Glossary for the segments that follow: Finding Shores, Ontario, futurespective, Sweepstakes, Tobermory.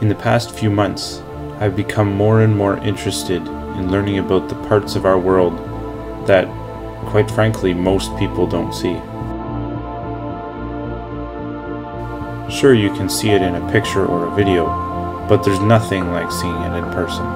In the past few months, I've become more and more interested in learning about the parts of our world that, quite frankly, most people don't see. Sure, you can see it in a picture or a video, but there's nothing like seeing it in person.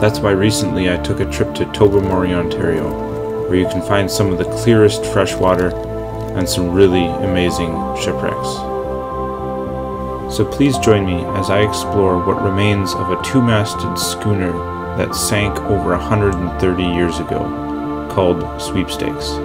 That's why recently I took a trip to Tobermory, Ontario, where you can find some of the clearest fresh water and some really amazing shipwrecks. So please join me as I explore what remains of a two-masted schooner that sank over 130 years ago, called Sweepstakes.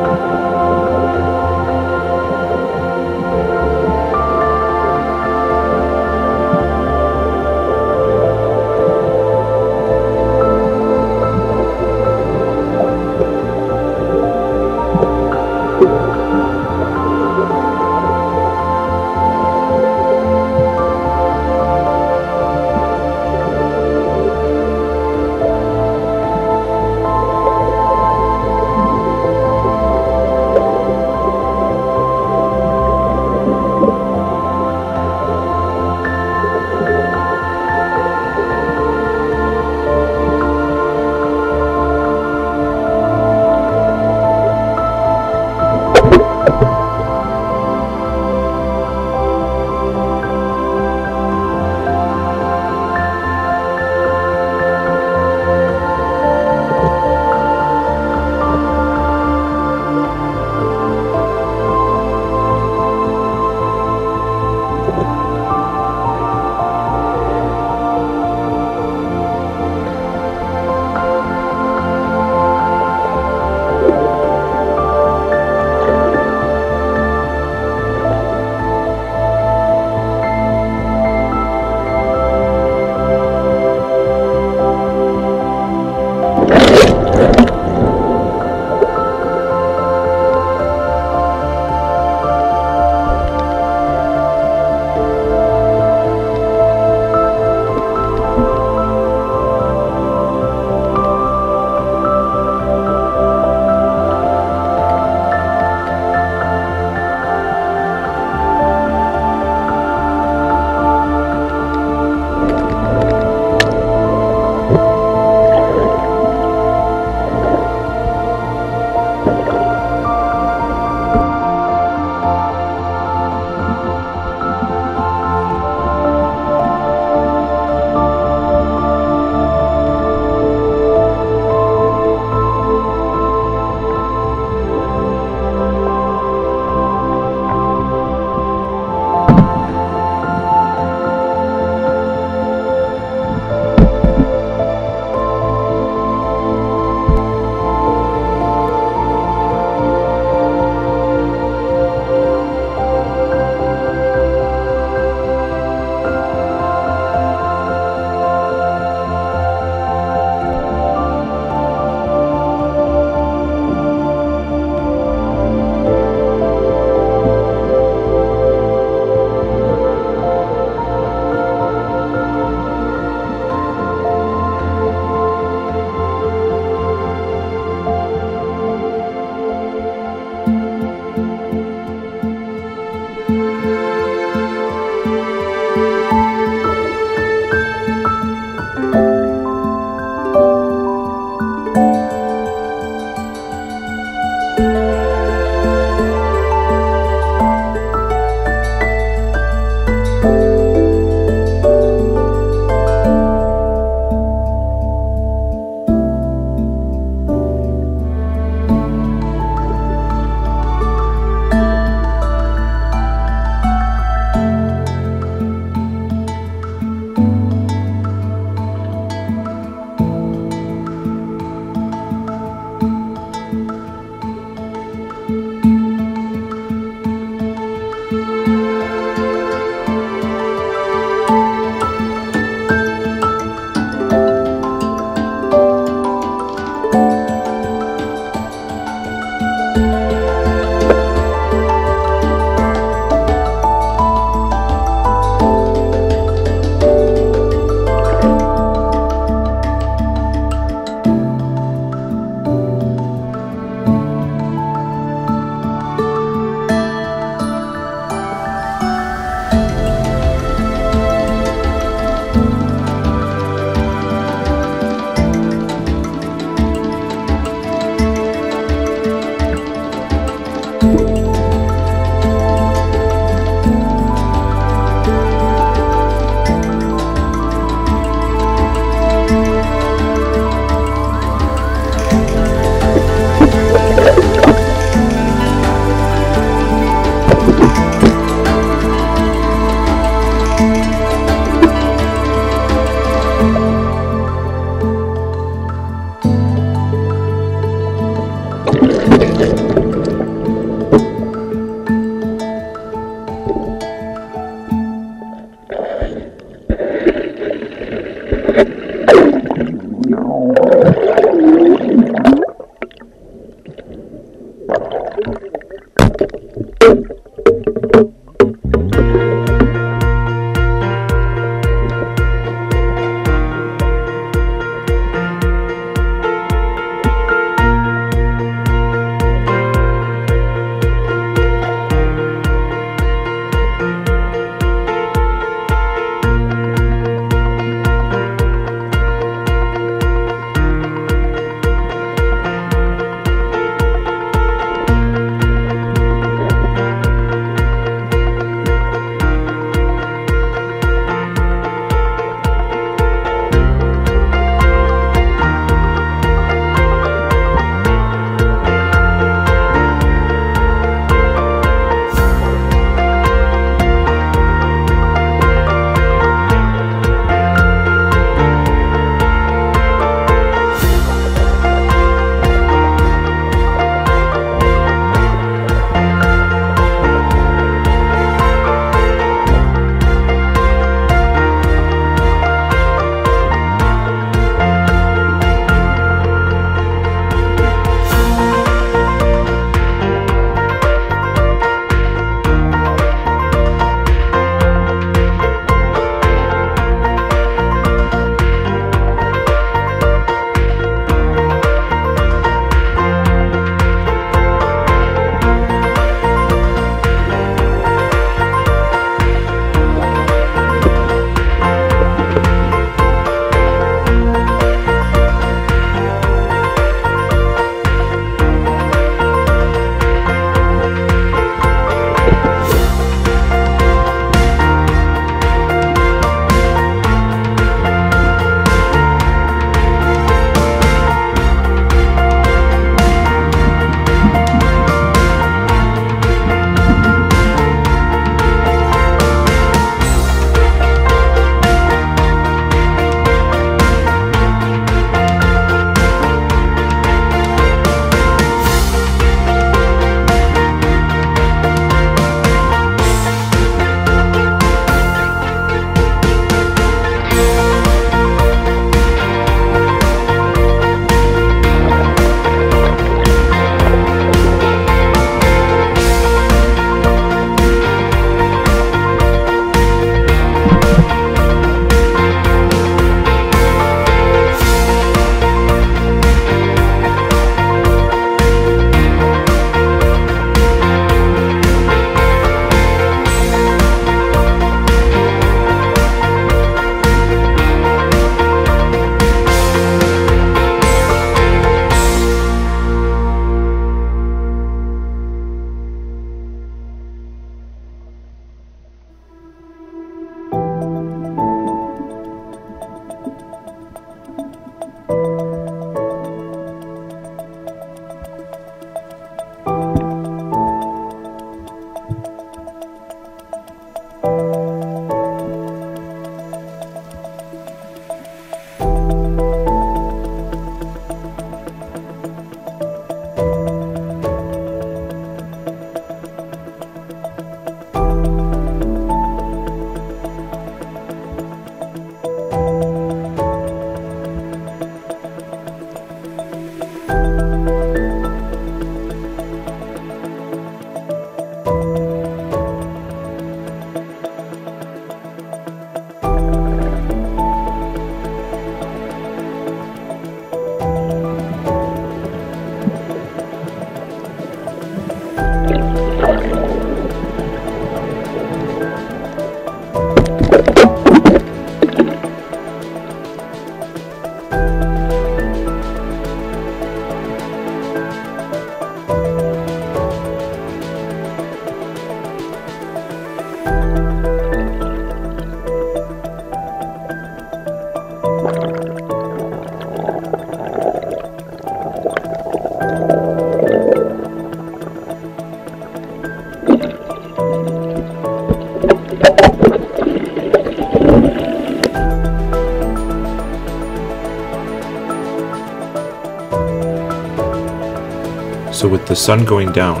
the sun going down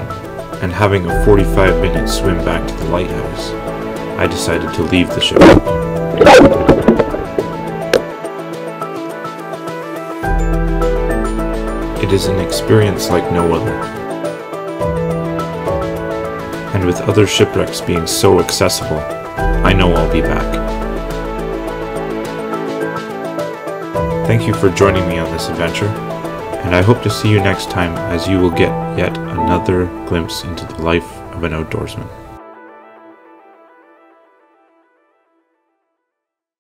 and having a 45-minute swim back to the lighthouse, I decided to leave the ship. It is an experience like no other. And with other shipwrecks being so accessible, I know I'll be back. Thank you for joining me on this adventure, and I hope to see you next time as you will get yet another glimpse into the life of an outdoorsman.